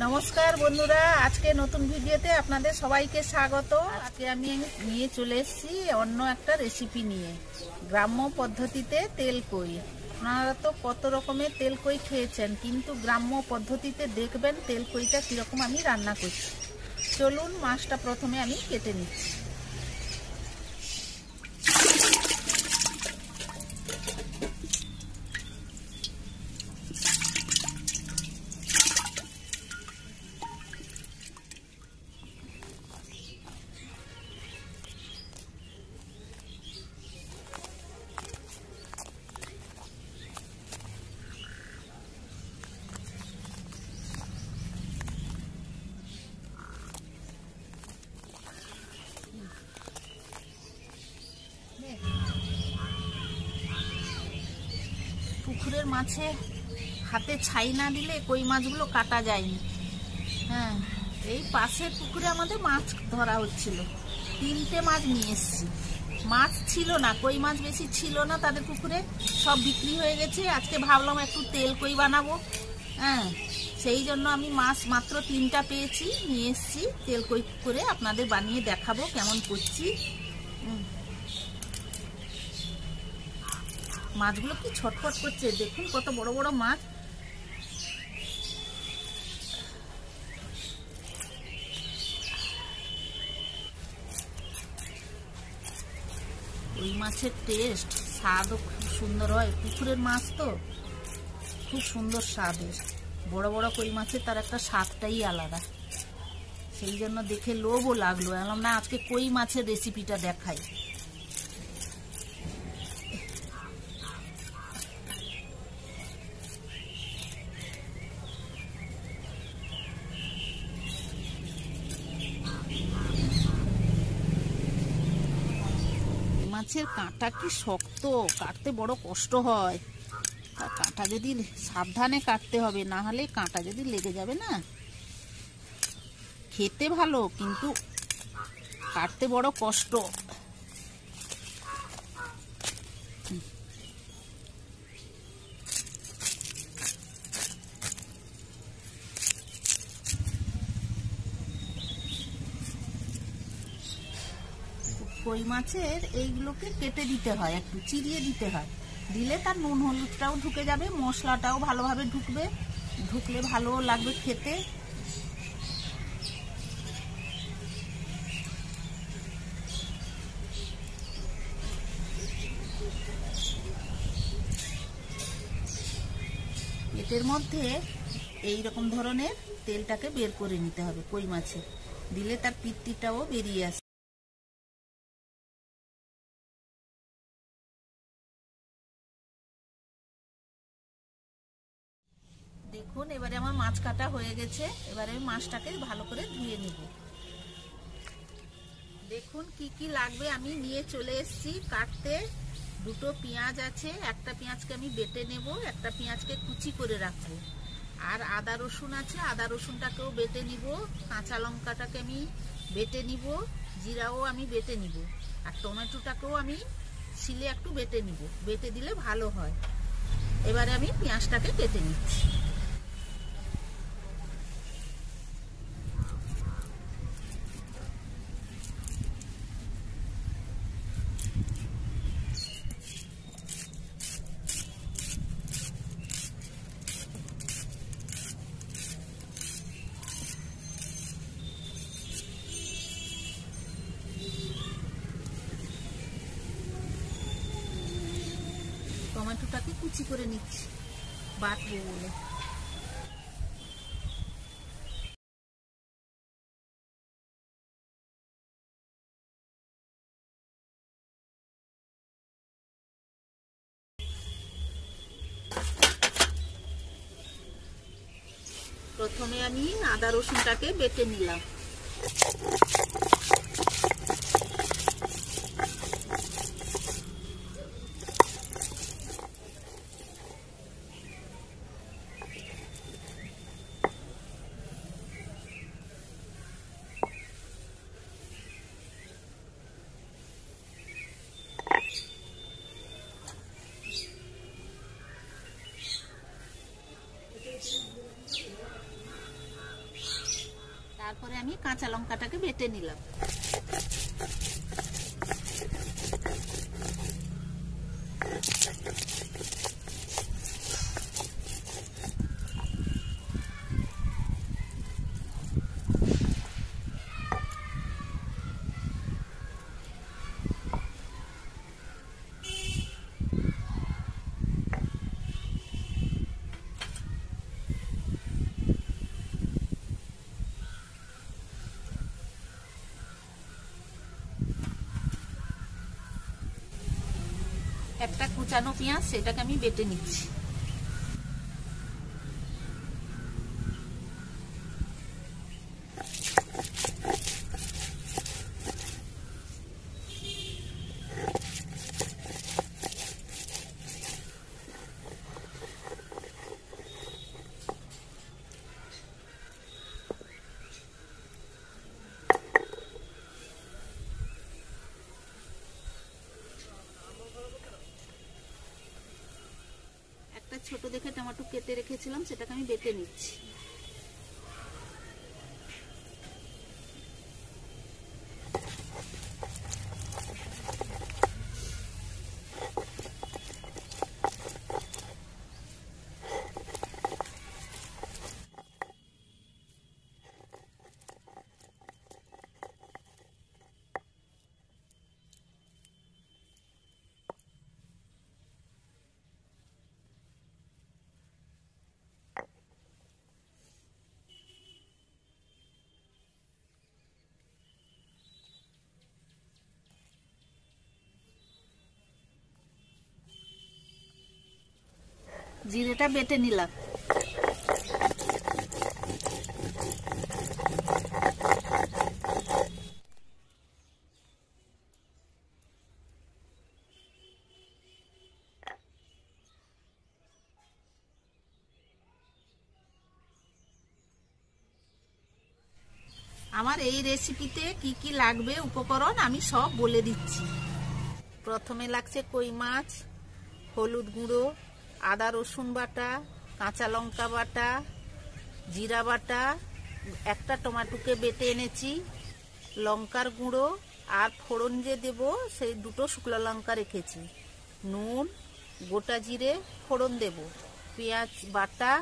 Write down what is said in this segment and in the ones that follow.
नमस्कार बंधुरा आज के नतून भिडियोते आपनादेर सबाइके स्वागत। आज के आमी निये चले एसेछि अन्य एकटा रेसिपि निये, ग्राम्य पद्धतिते तेल कोई। आपनारा तो कत रकमेर तेल कोई खेयेछेन, किन्तु ग्राम्य पद्धतिते देखबेन तेल कोईटा कि रकम आमी रान्ना करछि। चलुन माछटा प्रथमे आमी केटे निच्छि। पुखुरेर माछे हाथे छाई ना दिले कोई माछगुलो काटा जायनि। हाँ, एई पाशेर पुखुरे आमादेर माछ धरा होच्छिलो, तीनटे माछ निये एसेछि। माछ छिलो ना, कोई माछ बेशी छिलो ना तादेर पुखुरे, सब बिक्री हये गेछे। आजके भाबलाम एकटु तेल कोई बानाबो। हाँ, सेई जोन्नो आमी माछ मात्र तीनटा पेयेछि, निये एसेछि तेल कोई पुखुरे। आपनादेर बानिये देखाबो केमन करछि। माछगुलो कि छटपट करछे देखुन, कत बड़ बड़ माछ। ओई माछेर टेस्ट स्वादो खूब सुंदर हय, पुकुरेर माछ तो खूब सुंदर स्वाद। बड़ बड़ कोई माछेर तार एकटा स्वादटाई आलादा, सेई जोन्नो देखे लोभो लागलो। आमरा ना आजके कोई माछेर रेसिपिटा देखाई। মাছের কাঁটা কি শক্ত, কাটতে বড় কষ্ট হয়। কাঁটা যদি সাবধানে কাটতে হবে, না হলে কাঁটা যদি লেগে যাবে না। খেতে ভালো কিন্তু কাটতে বড় কষ্ট। কই মাছের এইগুলোকে কেটে দিতে হয়, একটু চিড়িয়ে দিতে হয়। দিলে তার নুন হলুদটাও ঢুকে যাবে, মশলাটাও ভালোভাবে ঢুকবে, ঢুকলে ভালো লাগবে খেতে। পেটের মধ্যে এই রকম ধরনের তেলটাকে বের করে নিতে হবে কই মাছে, দিলে তার পিত্তিটাও বেরিয়ে আসে। দেখুন এবারে আমার মাছ কাটা হয়ে গেছে। এবারে আমি মাছটাকে ভালো করে ধুয়ে নেব। দেখুন কি কি লাগবে আমি নিয়ে চলে এসেছি কাটতে। দুটো পেঁয়াজ আছে, একটা পেঁয়াজকে আমি বেটে নেব, একটা পেঁয়াজকে কুচি করে রাখবো। আর আদা রসুন আছে, আদা রসুনটাকেও বেটে নিব। কাঁচা লঙ্কাটাকে আমি বেটে নিব, জিরাও আমি বেটে নিব, আর টমেটোটাকেও আমি ছিলে একটু বেটে নিব। বেটে দিলে ভালো হয়। এবারে আমি পেঁয়াজটাকে কেটে নিচ্ছি। টমেটোটাকে কুচি করে নিচ্ছি বাটবো বলে। প্রথমে আমি আদা রসুনটাকে বেটে নিলাম। আমি কাঁচা লঙ্কাটাকে বেটে নিলাম। একটা কুচানো পেঁয়াজ সেটাকে আমি বেটে নিচ্ছি। ছোট দেখে টমেটো কেটে রেখেছিলাম সেটাকে আমি বেটে নিচ্ছি। জিরেটা বেটে নিলাম। আমার এই রেসিপিতে কি কি লাগবে উপকরণ আমি সব বলে দিচ্ছি। প্রথমে লাগছে কই মাছ, হলুদ গুঁড়ো, আদা রসুন বাটা, কাঁচা লঙ্কা বাটা, জিরা বাটা, একটা টমেটোকে বেটে এনেছি, লঙ্কার গুঁড়ো, আর ফোড়ন যে দেব সেই দুটো শুকনো লঙ্কা রেখেছি, নুন, গোটা জিরে ফোড়ন দেব, পেঁয়াজ বাটা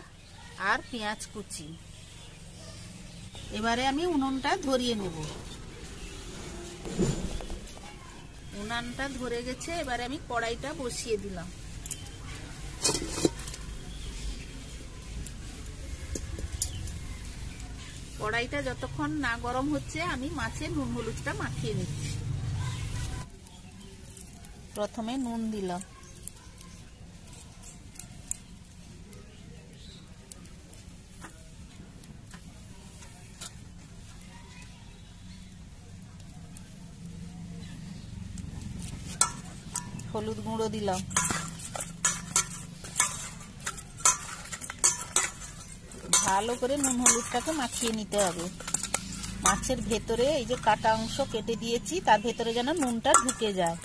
আর পেঁয়াজ কুচি। এবারে আমি উনুনটা ধরিয়ে নেব। উনানটা ধরে গেছে, এবারে আমি কড়াইটা বসিয়ে দিলাম। কড়াইটা যতক্ষণ না গরম হচ্ছে আমি মাছে নুন হলুদটা মাখিয়ে নিচ্ছি। প্রথমে নুন দিলাম, হলুদ গুঁড়ো দিলাম, ভালো করে নুন হলুদটাকে মাখিয়ে নিতে হবে। মাছের ভেতরে এই যে কাটা অংশ কেটে দিয়েছি তার ভেতরে যেন নুনটা ঢুকে যায়।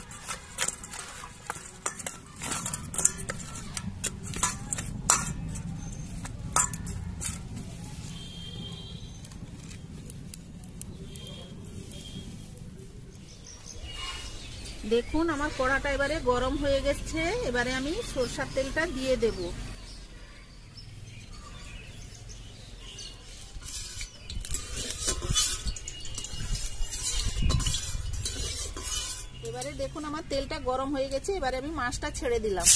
দেখুন আমার কড়াটা এবারে গরম হয়ে গেছে, এবারে আমি সরষার তেলটা দিয়ে দেবো। এবারে দেখুন আমার তেলটা গরম হয়ে গেছে, এবারে আমি মাছটা ছেড়ে দিলাম।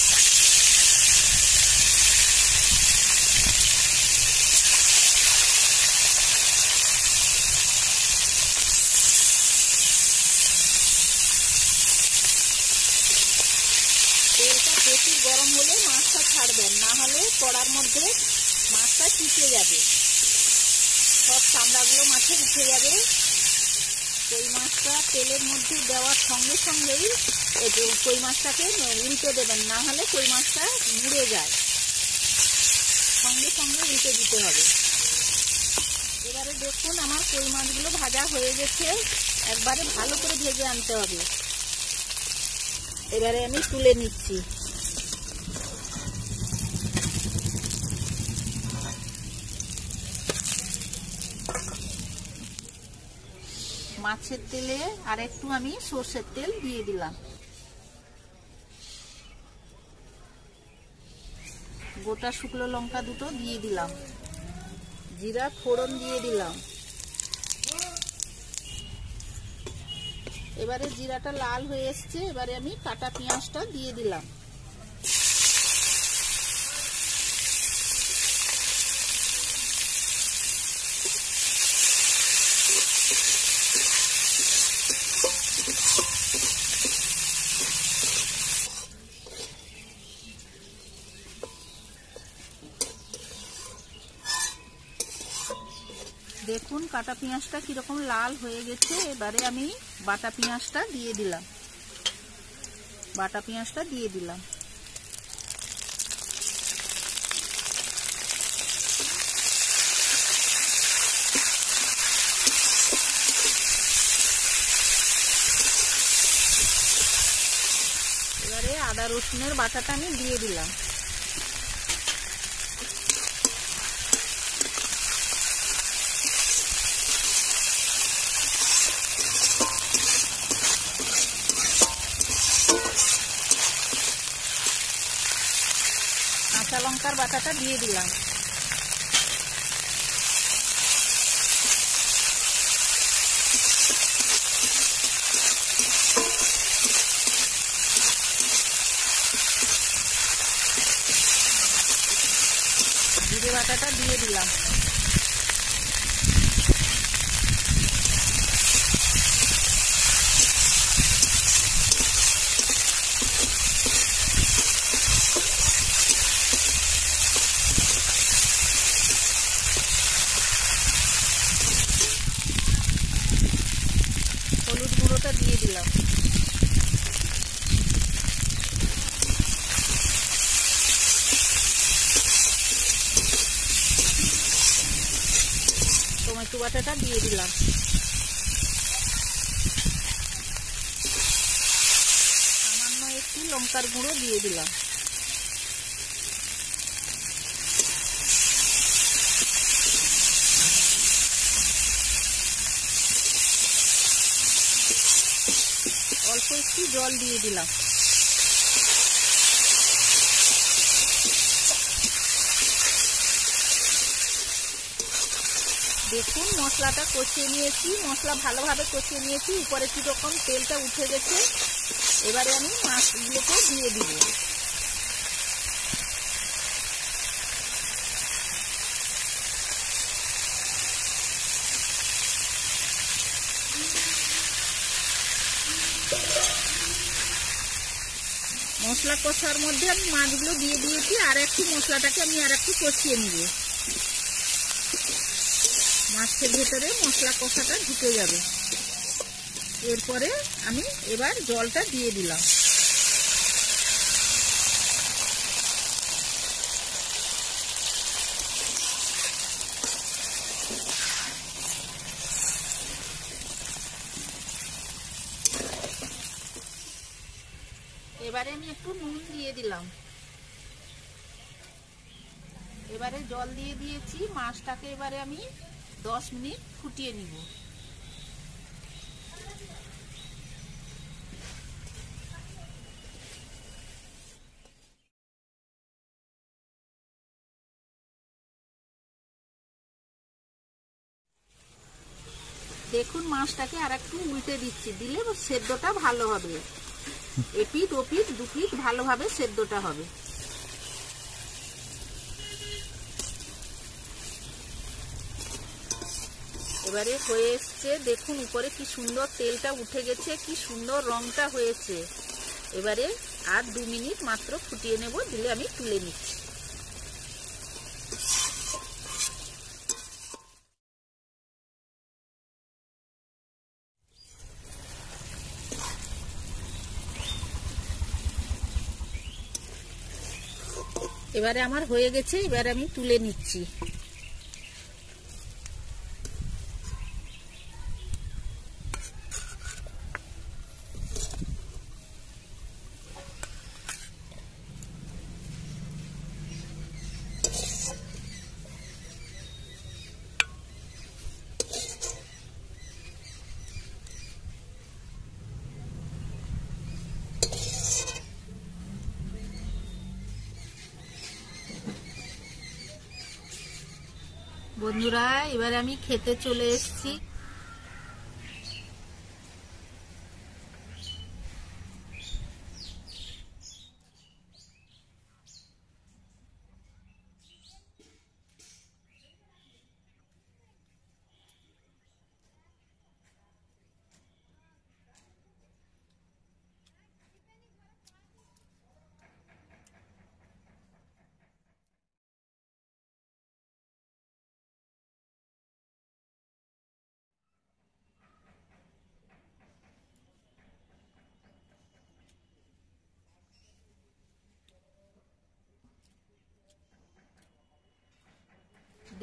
তেলটা প্রচুর গরম হলে মাছটা ছাড়বেন, না হলে কড়ার মধ্যে মাছটা চিপে যাবে, সব চামড়াগুলো মাছে উঠে যাবে। কই মাছটা তেলের মধ্যে দেওয়ার সঙ্গে সঙ্গেই কই মাছটাকে উল্টে দেবেন, না হলে কই মাছটা মুড়ে যায়, সঙ্গে সঙ্গে উল্টে দিতে হবে। এবারে দেখুন আমার কই মাছগুলো ভাজা হয়ে গেছে, একবারে ভালো করে ভেজে আনতে হবে। এবারে আমি তুলে নিচ্ছি। माछेर तेले और एकटू आमी सर्षेर तेल दिए दिलाम। गोटा शुक्लो लंका दुटो दिए दिलाम। जीरा फोड़न दिए दिलाम। एबारे जीराटा लाल हये एसेछे, एबारे आमी काटा पेंयाजटा दिए दिलाम। देखुन काटा पेंयाजटा किरकम लाल हये गेछे, एबारे आमी बाटा पेंयाजटा दिए दिलाम। बाटा पेंयाजटा दिए दिलाम। एबारे आदा रसुनेर बाटाटा आमी दिए दिलाम। কাঁচা লঙ্কার বাটাটা দিয়ে দিলাম। জিরে বাটাটা দিয়ে দিলাম। দিয়ে দিলাম। টমেটো বাটাটা দিয়ে দিলাম। সামান্য একটু লঙ্কার গুঁড়ো দিয়ে দিলাম। একটু জল দিয়ে দিলাম। দেখুন মশলাটা কষিয়ে নিয়েছি, মশলা ভালোভাবে কষিয়ে নিয়েছি, উপরে কি রকম তেলটা উঠে গেছে। এবারে আমি মাছগুলোকে দিয়ে দিব। মশলা কষার মধ্যে আমি মাছগুলো দিয়ে দিয়েছি, আর একটু মশলাটাকে আমি আর একটু কষিয়ে নিব। মাছের ভিতরে মশলা কষাটা ঢুকে যাবে। এরপরে আমি এবার জলটা দিয়ে দিলাম। এবারে আমি একটু নুন দিয়ে দিলাম। এবারে জল দিয়ে দিয়েছি, মাছটাকে এবারে আমি 10 মিনিট ফুটিয়ে নিব। দেখুন মাছটাকে আর একটু উল্টে দিচ্ছি, দিলে সেদ্ধটা ভালো হবে। এপিট ওপিট দুপিট ভালোভাবে সেদ্ধটা হবে। এবারে হয়ে এসছে, দেখুন উপরে কি সুন্দর তেলটা উঠে গেছে, কি সুন্দর রংটা হয়েছে। এবারে আর 2 মিনিট মাত্র ফুটিয়ে নেব, দিলে আমি তুলে নিচ্ছি। এবারে আমার হয়ে গেছে, এবারে আমি তুলে নিচ্ছি। বন্ধুরা এবারে আমি খেতে চলে এসেছি।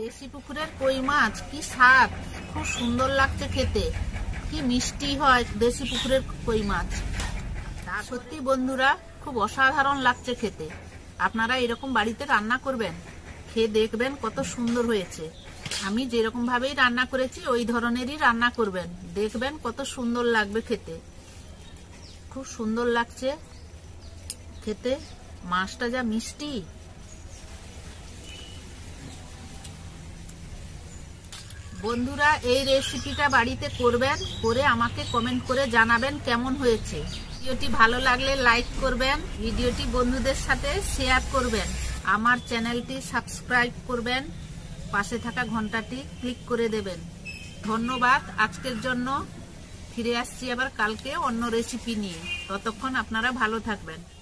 देशी पुकुरेर कोई माछ की स्वाद खूब सुंदर लागছে খেতে, কি মিষ্টি হয় দেশি পুকুরের কই মাছ। সত্যি বন্ধুরা খুব অসাধারণ লাগছে খেতে। আপনারা এরকম বাড়িতে রান্না করবেন, খেয়ে দেখবেন কত সুন্দর হয়েছে। আমি যেরকম ভাবেই রান্না করেছি ওই ধরনেরই রান্না করবেন, দেখবেন কত সুন্দর লাগবে খেতে। খুব সুন্দর লাগছে খেতে, মাছটা যা মিষ্টি। বন্ধুরা এই রেসিপিটা বাড়িতে করবেন, করে আমাকে কমেন্ট করে জানাবেন কেমন হয়েছে। ভিডিওটি ভালো লাগলে লাইক করবেন, ভিডিওটি বন্ধুদের সাথে শেয়ার করবেন, আমার চ্যানেলটি সাবস্ক্রাইব করবেন, পাশে থাকা ঘন্টাটি ক্লিক করে দেবেন। ধন্যবাদ আজকের জন্য। ফিরে আসছি আবার কালকে অন্য রেসিপি নিয়ে, ততক্ষণ আপনারা ভালো থাকবেন।